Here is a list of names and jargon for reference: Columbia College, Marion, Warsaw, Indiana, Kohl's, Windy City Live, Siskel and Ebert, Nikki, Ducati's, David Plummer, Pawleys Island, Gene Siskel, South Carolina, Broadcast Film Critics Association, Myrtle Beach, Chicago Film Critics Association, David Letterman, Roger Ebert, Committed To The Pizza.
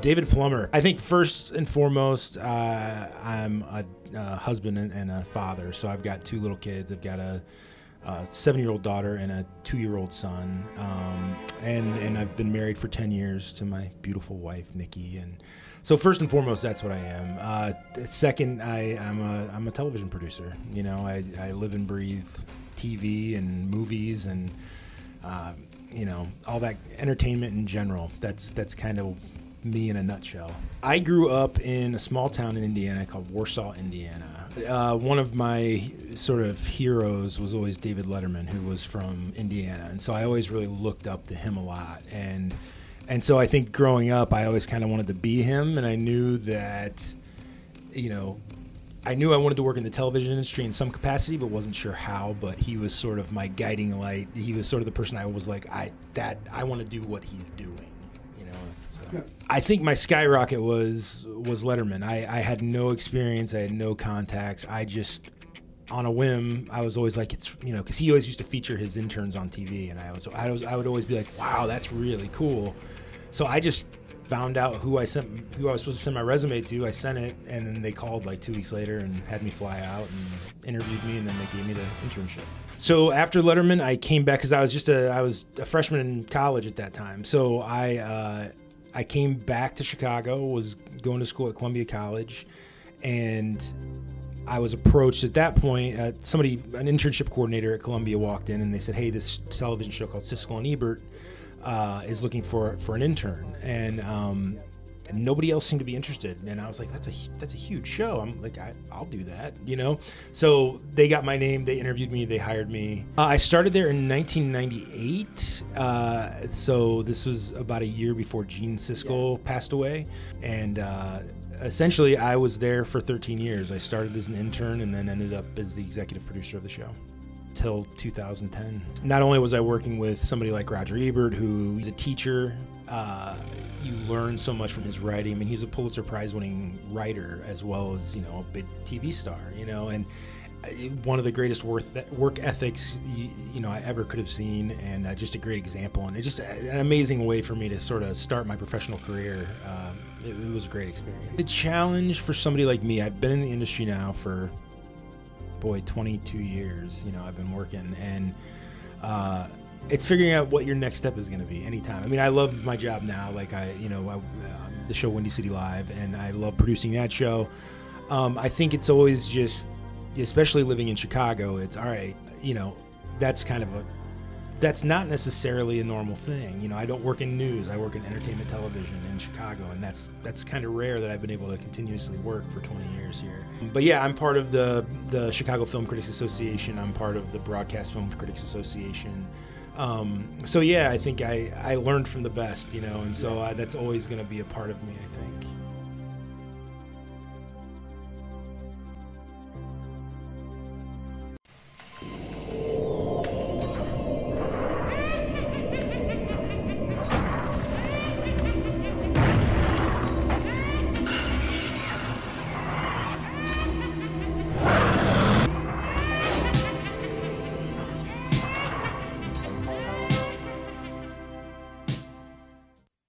David Plummer. I think first and foremost, I'm a husband and a father, so I've got two little kids. I've got a 7-year-old daughter and a 2-year-old son, and I've been married for 10 years to my beautiful wife, Nikki. And so first and foremost, that's what I am. Second, I'm a television producer. You know, I live and breathe TV and movies and you know, all that entertainment in general. That's kind of me in a nutshell. I grew up in a small town in Indiana called Warsaw, Indiana. One of my sort of heroes was always David Letterman, who was from Indiana, and so I always really looked up to him a lot. And so I think growing up, I always kind of wanted to be him, and I knew that, you know, I knew I wanted to work in the television industry in some capacity, but wasn't sure how. But he was sort of my guiding light. He was sort of the person I was like, I want to do what he's doing. I think my skyrocket was Letterman. I had no experience. I had no contacts. I just, on a whim, I was always like, it's, you know, because he always used to feature his interns on TV, and I would always be like, wow, that's really cool. So I just found out who I was supposed to send my resume to. I sent it, and then they called like 2 weeks later and had me fly out and interviewed me, and then they gave me the internship. So after Letterman, I came back because I was a freshman in college at that time. So I came back to Chicago, was going to school at Columbia College, and I was approached at that point. Somebody, an internship coordinator at Columbia, walked in and they said, "Hey, this television show called Siskel and Ebert is looking for an intern," and nobody else seemed to be interested. And I was like, "That's a huge show. I'm like, I'll do that, you know." So they got my name, they interviewed me, they hired me. I started there in 1998. So this was about a year before Gene Siskel passed away, and essentially I was there for 13 years. I started as an intern and then ended up as the executive producer of the show till 2010. Not only was I working with somebody like Roger Ebert, who is a teacher. You learn so much from his writing. I mean, he's a Pulitzer Prize-winning writer as well as, you know, a big TV star. You know, and one of the greatest work ethics you know I ever could have seen, and just a great example, and just an amazing way for me to sort of start my professional career. It was a great experience. The challenge for somebody like me, I've been in the industry now for, boy, 22 years. You know, I've been working, and it's figuring out what your next step is going to be anytime. I mean, I love my job now. Like the show Windy City Live, and I love producing that show. I think it's always just, especially living in Chicago, it's all right. You know, that's kind of that's not necessarily a normal thing. You know, I don't work in news. I work in entertainment television in Chicago, and that's kind of rare that I've been able to continuously work for 20 years here. But yeah, I'm part of the Chicago Film Critics Association. I'm part of the Broadcast Film Critics Association. So yeah, I think I learned from the best, you know, and so that's always going to be a part of me, I think.